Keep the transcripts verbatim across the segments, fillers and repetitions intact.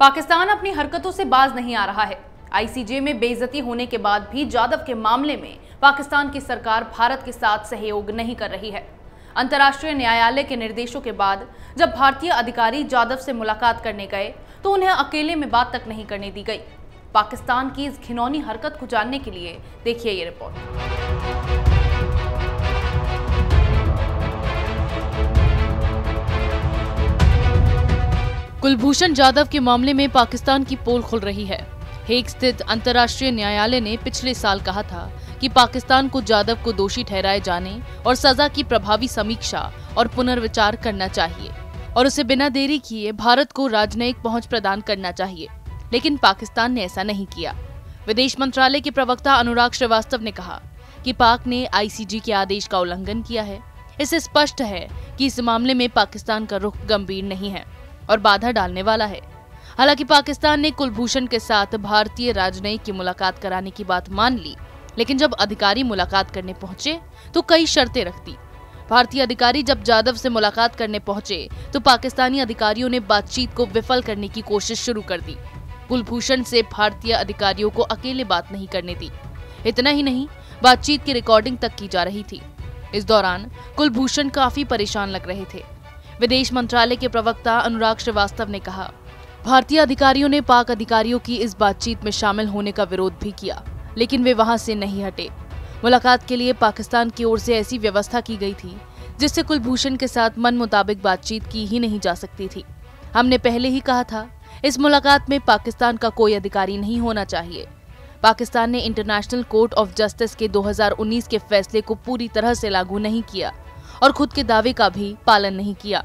पाकिस्तान अपनी हरकतों से बाज नहीं आ रहा है। आई सी जे में बेइज्जती होने के बाद भी जाधव के मामले में पाकिस्तान की सरकार भारत के साथ सहयोग नहीं कर रही है। अंतर्राष्ट्रीय न्यायालय के निर्देशों के बाद जब भारतीय अधिकारी जाधव से मुलाकात करने गए तो उन्हें अकेले में बात तक नहीं करने दी गई। पाकिस्तान की इस घिनौनी हरकत को जानने के लिए देखिए ये रिपोर्ट। कुलभूषण जाधव के मामले में पाकिस्तान की पोल खुल रही है। हेग स्थित अंतर्राष्ट्रीय न्यायालय ने पिछले साल कहा था कि पाकिस्तान को जाधव को दोषी ठहराए जाने और सजा की प्रभावी समीक्षा और पुनर्विचार करना चाहिए और उसे बिना देरी किए भारत को राजनयिक पहुंच प्रदान करना चाहिए, लेकिन पाकिस्तान ने ऐसा नहीं किया। विदेश मंत्रालय के प्रवक्ता अनुराग श्रीवास्तव ने कहा कि पाक ने आई सी जे के आदेश का उल्लंघन किया है। इससे स्पष्ट है कि इस मामले में पाकिस्तान का रुख गंभीर नहीं है और बाधा डालने वाला है। हालांकि पाकिस्तान ने कुलभूषण के साथ भारतीय राजनयिक की मुलाकात कराने की बात मान ली, लेकिन जब अधिकारी मुलाकात करने पहुंचे तो कई शर्तें रख दी। भारतीय अधिकारी जब जाधव से मुलाकात करने पहुंचे तो पाकिस्तानी अधिकारियों ने बातचीत को विफल करने की कोशिश शुरू कर दी। कुलभूषण से भारतीय अधिकारियों को अकेले बात नहीं करने दी। इतना ही नहीं, बातचीत की रिकॉर्डिंग तक की जा रही थी। इस दौरान कुलभूषण काफी परेशान लग रहे थे। विदेश मंत्रालय के प्रवक्ता अनुराग श्रीवास्तव ने कहा, भारतीय अधिकारियों ने पाक अधिकारियों की इस बातचीत में शामिल होने का विरोध भी किया, लेकिन वे वहां से नहीं हटे। मुलाकात के लिए पाकिस्तान की ओर से ऐसी व्यवस्था की गई थी जिससे कुलभूषण के साथ मन मुताबिक बातचीत की ही नहीं जा सकती थी। हमने पहले ही कहा था, इस मुलाकात में पाकिस्तान का कोई अधिकारी नहीं होना चाहिए। पाकिस्तान ने इंटरनेशनल कोर्ट ऑफ जस्टिस के दो हजार उन्नीस के फैसले को पूरी तरह से लागू नहीं किया और खुद के दावे का भी पालन नहीं किया।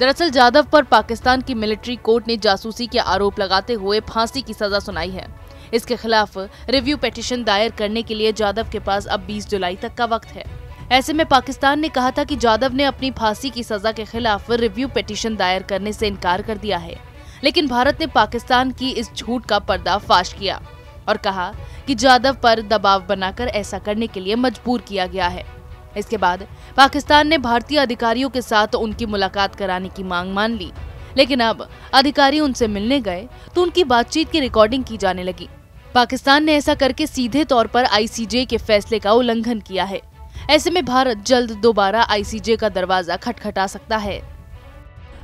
दरअसल जाधव पर पाकिस्तान की मिलिट्री कोर्ट ने जासूसी के आरोप लगाते हुए फांसी की सजा सुनाई है। इसके खिलाफ रिव्यू पिटीशन दायर करने के लिए जाधव के पास अब बीस जुलाई तक का वक्त है। ऐसे में पाकिस्तान ने कहा था कि जाधव ने अपनी फांसी की सजा के खिलाफ रिव्यू पिटीशन दायर करने से इनकार कर दिया है, लेकिन भारत ने पाकिस्तान की इस झूठ का पर्दाफाश किया और कहा कि जाधव पर दबाव बनाकर ऐसा करने के लिए मजबूर किया गया है। इसके बाद पाकिस्तान ने भारतीय अधिकारियों के साथ उनकी मुलाकात कराने की मांग मान ली, लेकिन अब अधिकारी उनसे मिलने गए तो उनकी बातचीत की रिकॉर्डिंग की जाने लगी। पाकिस्तान ने ऐसा करके सीधे तौर पर आई सी जे के फैसले का उल्लंघन किया है। ऐसे में भारत जल्द दोबारा आई सी जे का दरवाजा खटखटा सकता है।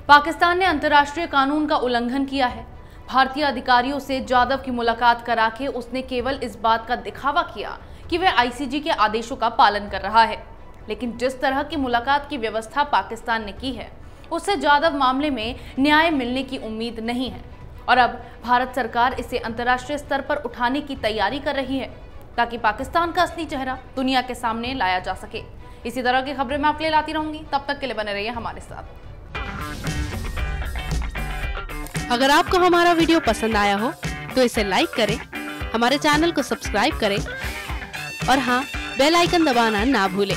पाकिस्तान ने अंतर्राष्ट्रीय कानून का उल्लंघन किया है। भारतीय अधिकारियों से जाधव की मुलाकात करा के उसने केवल इस बात का दिखावा किया कि वह आई सी जे के आदेशों का पालन कर रहा है, लेकिन जिस तरह की मुलाकात की व्यवस्था पाकिस्तान ने की है उससे जाधव मामले में न्याय मिलने की उम्मीद नहीं है और अब भारत सरकार इसे अंतर्राष्ट्रीय स्तर पर उठाने की तैयारी कर रही है ताकि पाकिस्तान का असली चेहरा दुनिया के सामने लाया जा सके। इसी तरह की खबरें मैं आपके लिए लाती रहूंगी, तब तक के लिए बने रहिए हमारे साथ। अगर आपको हमारा वीडियो पसंद आया हो तो इसे लाइक करें, हमारे चैनल को सब्सक्राइब करें और हाँ, बेल आइकन दबाना ना भूलें